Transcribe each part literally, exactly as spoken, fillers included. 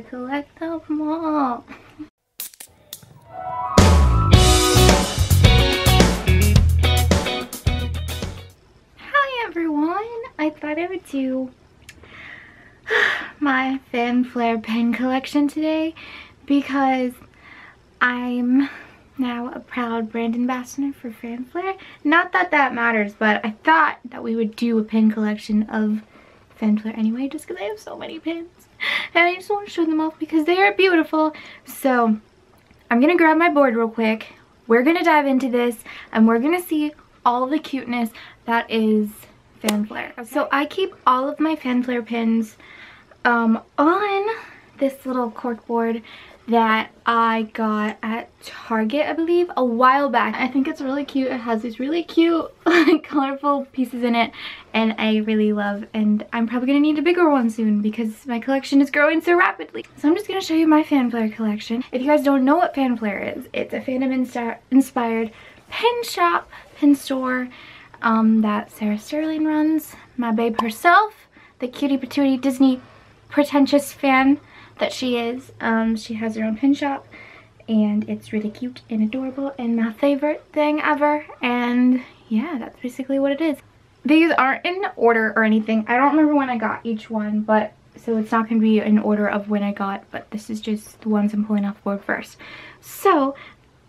gotta collect them all. Hi everyone! I thought I would do my Fanflaire pen collection today because I'm now a proud brand ambassador for Fanflaire. Not that that matters, but I thought that we would do a pen collection of Fanflaire anyway, just because I have so many pins and I just want to show them off because they are beautiful. So I'm gonna grab my board real quick. We're gonna dive into this and we're gonna see all the cuteness that is Fanflaire. Okay. So I keep all of my Fanflaire pins um, on this little cork board that I got at Target, I believe, a while back. I think it's really cute. It has these really cute, like, colorful pieces in it, and I really love, and I'm probably gonna need a bigger one soon because my collection is growing so rapidly. So I'm just gonna show you my Fanflaire collection. If you guys don't know what Fanflaire is, it's a fandom-inspired pen shop, pen store, um, that Sarah Sterling runs, my babe herself, the cutie patootie Disney pretentious fan that she is. Um, she has her own pin shop and it's really cute and adorable and my favorite thing ever. And yeah, that's basically what it is. These aren't in order or anything. I don't remember when I got each one, but so it's not gonna be in order of when I got, but this is just the ones I'm pulling off board first. So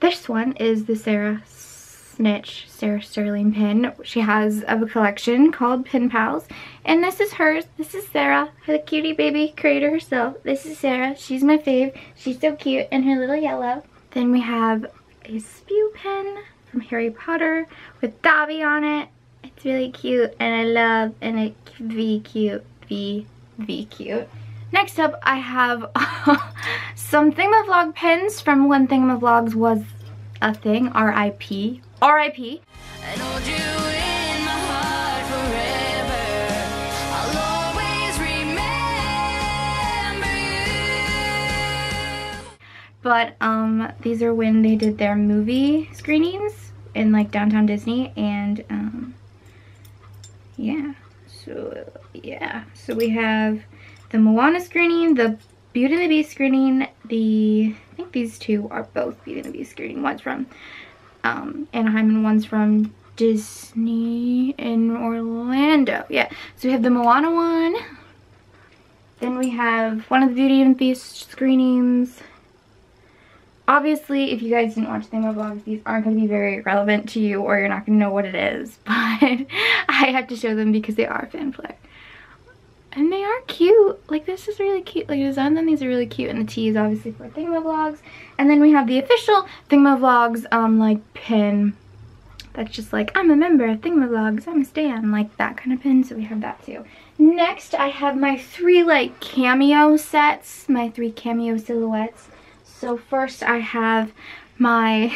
this one is the Sarah Snitch, Sarah Sterling pin. She has a collection called Pin Pals, and this is hers. This is Sarah, her cutie baby creator herself. This is Sarah. She's my fave. She's so cute in her little yellow. Then we have a spew pen from Harry Potter with Dobby on it. It's really cute, and I love, and it v cute, v v cute. Next up, I have some Thingamavlog pens from when Thingamavlogs was a thing. R I P. R I P I hold you in my heart forever. I'll always remember you. But um, these are when they did their movie screenings in like downtown Disney, and um, yeah, so yeah, so we have the Moana screening, the Beauty and the Beast screening, the I think these two are both Beauty and the Beast screening. One's from Um, Anaheim and one's from Disney in Orlando. Yeah, so we have the Moana one. Then we have one of the Beauty and the Beast screenings. Obviously, if you guys didn't watch Thingamavlogs, these aren't going to be very relevant to you or you're not going to know what it is. But I have to show them because they are Fanflaire. And they are cute. Like, this is really cute. Like, the design on these are really cute. And the T is obviously for Thingamavlogs. And then we have the official Thingamavlogs, um, like, pin. That's just like, I'm a member of Thingamavlogs. I'm a stan. Like, that kind of pin. So we have that, too. Next, I have my three, like, cameo sets. My three cameo silhouettes. So first, I have my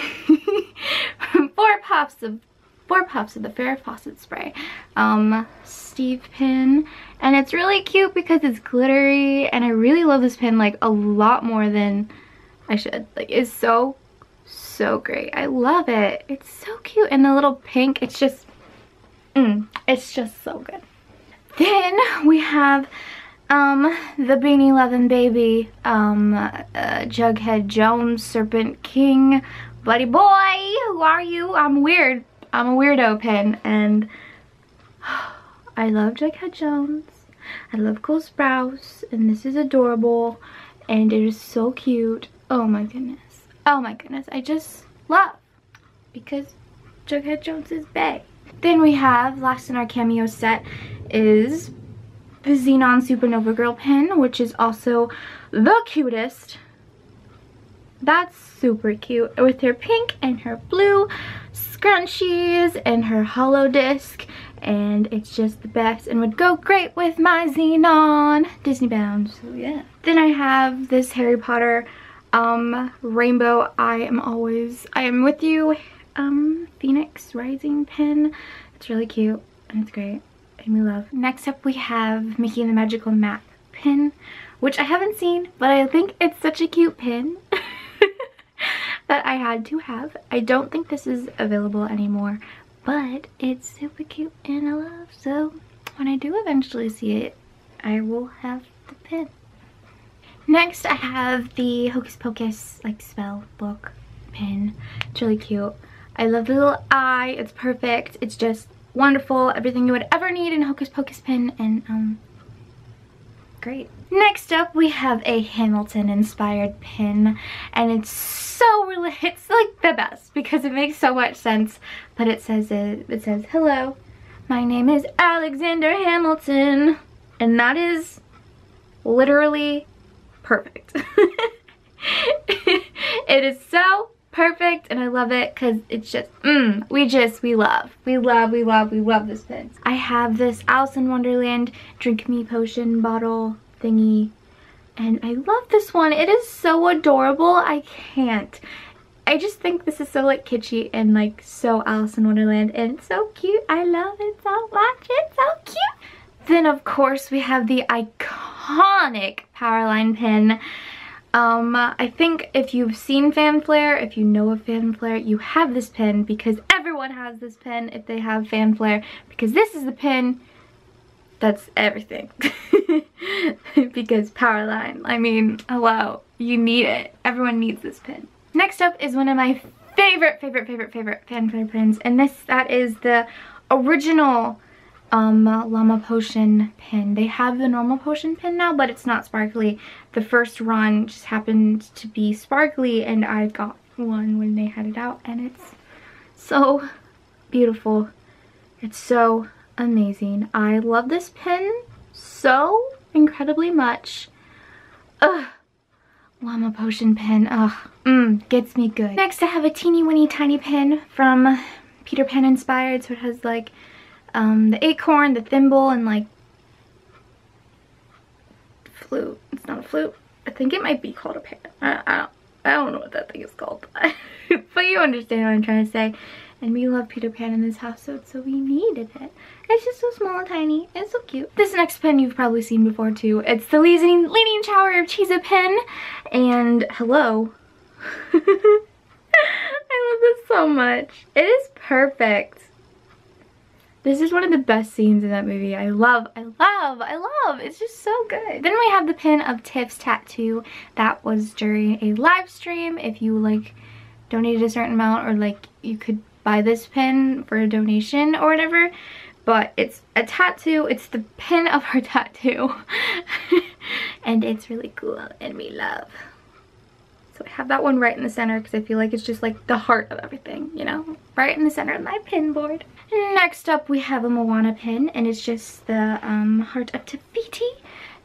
four pops of... Four pops of the Farrah Fawcett spray, um, Steve pin, and it's really cute because it's glittery, and I really love this pin like a lot more than I should. Like, it's so, so great. I love it. It's so cute, and the little pink. It's just, mm, it's just so good. Then we have um, the Beanie Lovin' Baby, um, uh, Jughead Jones, Serpent King, Buddy Boy. Who are you? I'm weird. I'm a weirdo pin, and I love Jughead Jones. I love Cole Sprouse, and this is adorable, and it is so cute. Oh my goodness. Oh my goodness. I just love, because Jughead Jones is bae. Then we have, last in our cameo set, is the Xenon Supernova Girl pin, which is also the cutest. That's super cute, with her pink and her blue scrunchies and her holo disc, and it's just the best and would go great with my Xenon Disney bound. So yeah, then I have this Harry Potter um rainbow I am always I am with you um Phoenix Rising pin. It's really cute and it's great and we love. Next up we have Mickey and the Magical Map pin, which I haven't seen, but I think it's such a cute pin that I had to have. I don't think this is available anymore, but it's super cute and I love, so when I do eventually see it, I will have the pin. Next I have the Hocus Pocus like spell book pin. It's really cute. I love the little eye. It's perfect. It's just wonderful. Everything you would ever need in a Hocus Pocus pin, and um great. Next up we have a Hamilton inspired pin, and it's so really it's like the best because it makes so much sense. But it says it, it says, "Hello, my name is Alexander Hamilton," and that is literally perfect. It is so perfect, and I love it because it's just mm, we just we love we love we love we love this pin. I have this Alice in Wonderland drink me potion bottle thingy, and I love this one. It is so adorable. I can't I just think this is so like kitschy and like so Alice in Wonderland, and it's so cute. I love it so much. It's so cute. Then of course we have the iconic Powerline pin. Um, I think if you've seen Fanflaire, if you know of Fanflaire, you have this pin because everyone has this pin if they have Fanflaire, because this is the pin that's everything. Because Powerline, I mean, hello, you need it. Everyone needs this pin. Next up is one of my favorite, favorite, favorite, favorite Fanflaire pins, and this, that is the original Um, uh, llama potion pin. They have the normal potion pin now, but it's not sparkly. The first run just happened to be sparkly, and I got one when they had it out, and it's so beautiful. It's so amazing. I love this pin so incredibly much. Ugh. Llama potion pin. Ugh. Mmm. Gets me good. Next I have a teeny weeny tiny pin from Peter Pan inspired, so it has like Um, the acorn, the thimble, and like flute. It's not a flute. I think it might be called a pan. I, I, don't, I don't know what that thing is called. But, but you understand what I'm trying to say. And we love Peter Pan in this household, so we needed it. It's just so small and tiny. It's so cute. This next pin you've probably seen before too. It's the Leaning, Leaning Tower of Cheez-A-Pin. And hello. I love this so much. It is perfect. This is one of the best scenes in that movie. I love, I love, I love. It's just so good. Then we have the pin of Tiff's tattoo. That was during a live stream. If you like donated a certain amount, or like you could buy this pin for a donation or whatever. But it's a tattoo. It's the pin of her tattoo. And it's really cool and we love. So I have that one right in the center because I feel like it's just like the heart of everything, you know? Right in the center of my pin board. Next up we have a Moana pin, and it's just the um, heart of Te Fiti,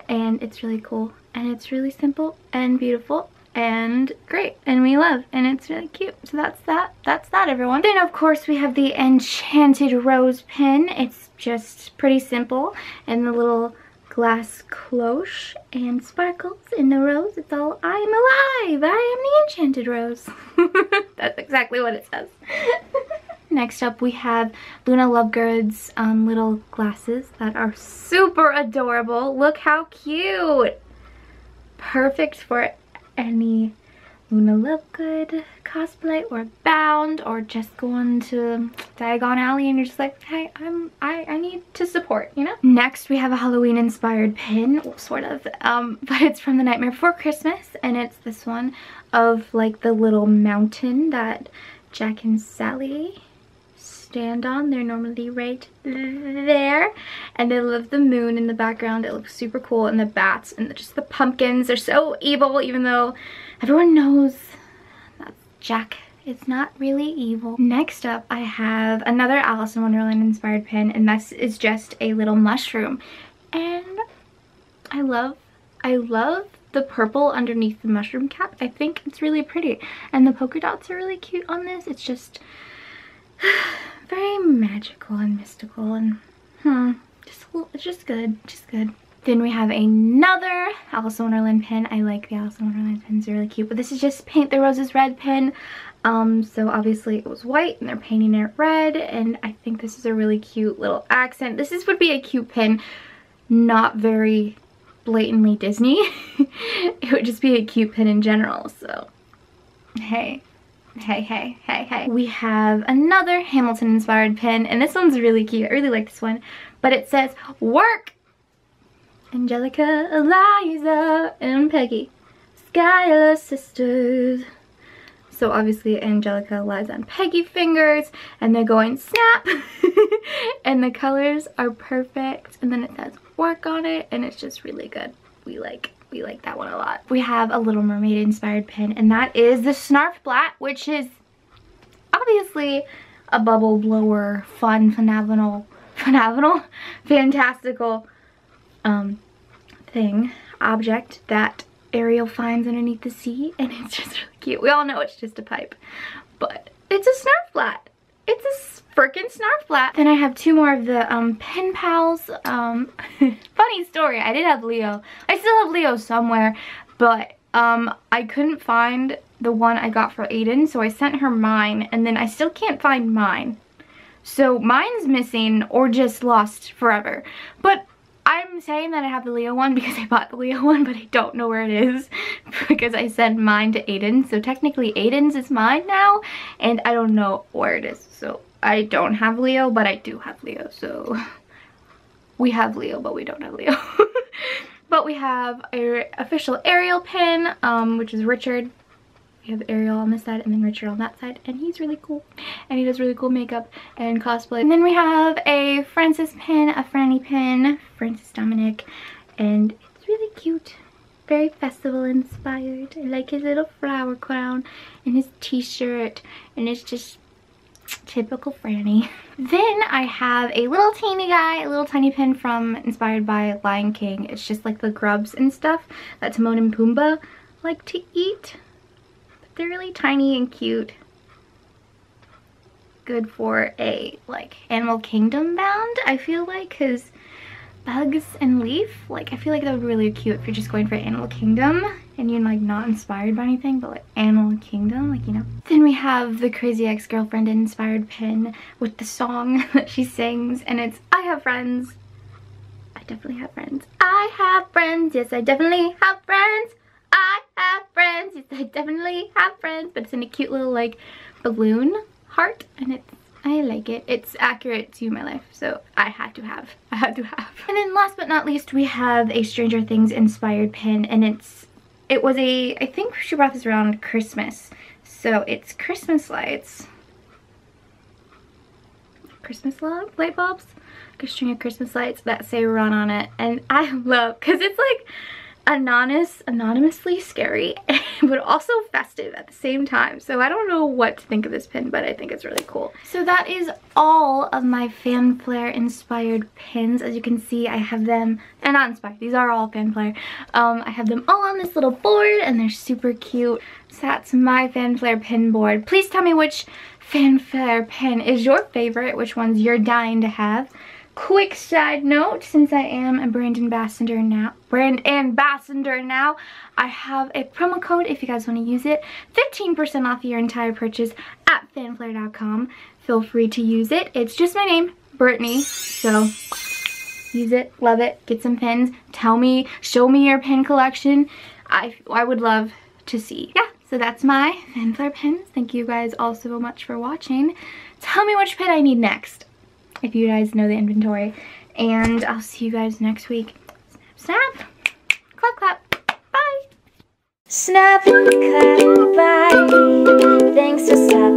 and it's really cool, and it's really simple and beautiful and great, and we love, and it's really cute. So that's that. That's that, everyone. Then of course we have the Enchanted Rose pin. It's just pretty simple, and the little glass cloche and sparkles in the rose. It's all, I am alive, I am the enchanted rose. That's exactly what it says. Next up we have Luna Lovegood's um, little glasses that are super adorable. Look how cute. Perfect for any Luna Lovegood cosplay, or bound, or just going to Diagon Alley and you're just like, hey, I'm, I, I need to support, you know? Next we have a Halloween inspired pin, well, sort of, um, but it's from The Nightmare Before Christmas, and it's this one of like the little mountain that Jack and Sally stand on. They're normally right there, and they love the moon in the background. It looks super cool, and the bats, and just the pumpkins. They're so evil, even though everyone knows that Jack is not really evil. Next up I have another Alice in Wonderland inspired pin, and this is just a little mushroom, and I love I love the purple underneath the mushroom cap. I think it's really pretty, and the polka dots are really cute on this. It's just very magical and mystical, and hmm, just just good, just good. Then we have another Alice in Wonderland pin. I like the Alice in Wonderland pins; they're really cute. But this is just Paint the Roses Red pin. Um, so obviously it was white, and they're painting it red. And I think this is a really cute little accent. This is would be a cute pin, not very blatantly Disney. It would just be a cute pin in general. So hey, hey, hey, hey, hey. We have another Hamilton inspired pin, and this one's really cute. I really like this one, but it says work. Angelica, Eliza, and Peggy. Schuyler sisters. So obviously Angelica, Eliza, and Peggy fingers, and they're going snap. And the colors are perfect, and then it says work on it, and it's just really good. We like we like that one a lot. We have a Little Mermaid inspired pin, and that is the Snarfblatt, which is obviously a bubble blower, fun, phenomenal, phenomenal, fantastical um, thing, object that Ariel finds underneath the sea, and it's just really cute. We all know it's just a pipe, but it's a Snarfblatt. It's a freaking Snarfblatt. Then I have two more of the um, pen pals. Um, funny story, I did have Leo. I still have Leo somewhere, but um, I couldn't find the one I got for Aiden, so I sent her mine, and then I still can't find mine. So mine's missing or just lost forever. But I'm saying that I have the Leo one because I bought the Leo one, but I don't know where it is because I sent mine to Aiden. So technically Aiden's is mine now, and I don't know where it is. So I don't have Leo, but I do have Leo. So we have Leo, but we don't have Leo. But we have our official Ariel pin, um, which is Richard. We have Ariel on this side and then Richard on that side, and he's really cool, and he does really cool makeup and cosplay. And then we have a Francis pin, a Franny pin, Francis Dominic, and it's really cute, very festival inspired. I like his little flower crown and his t-shirt, and it's just typical Franny. Then I have a little teeny guy, a little tiny pin from, inspired by Lion King. It's just like the grubs and stuff that Timon and Pumbaa like to eat. They're really tiny and cute. Good for a like Animal Kingdom bound, I feel like, because bugs and leaf, like I feel like that would be really cute if you're just going for Animal Kingdom and you're like not inspired by anything, but like Animal Kingdom, like, you know. Then we have the Crazy Ex-Girlfriend inspired pin with the song that she sings, and it's I have friends. I definitely have friends. I have friends. Yes, I definitely have friends. I have friends, yes, I definitely have friends, but it's in a cute little like balloon heart, and it's, I like it. It's accurate to my life, so I had to have, I had to have. And then last but not least, we have a Stranger Things inspired pin, and it's, it was a, I think she brought this around Christmas, so it's Christmas lights. Christmas love light bulbs? Like a string of Christmas lights that say run on it, and I love, because it's like, Anonymous, anonymously scary, but also festive at the same time. So I don't know what to think of this pin, but I think it's really cool. So that is all of my Fanflaire inspired pins. As you can see, I have them, and not inspired, these are all Fanflaire. Um, I have them all on this little board, and they're super cute. So that's my Fanflaire pin board. Please tell me which Fanflaire pin is your favorite, which ones you're dying to have. Quick side note, since I am a brand ambassador now, brand ambassador now, I have a promo code if you guys want to use it. fifteen percent off your entire purchase at fanflaire dot com. Feel free to use it. It's just my name, Brittany. So use it, love it, get some pins. Tell me, show me your pin collection. I, I would love to see. Yeah. So that's my Fanflaire pins. Thank you guys all so much for watching. Tell me which pin I need next, if you guys know the inventory. And I'll see you guys next week. Snap, snap, clap, clap, bye. Snap, clap, bye. Thanks for stopping.